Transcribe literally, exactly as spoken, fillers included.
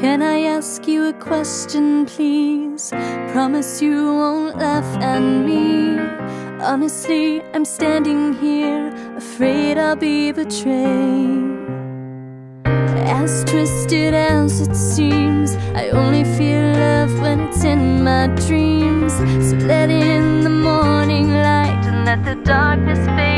Can I ask you a question, please? Promise you won't laugh at me. Honestly, I'm standing here, afraid I'll be betrayed. As twisted as it seems, I only feel love when it's in my dreams. So let in the morning light and let the darkness fade.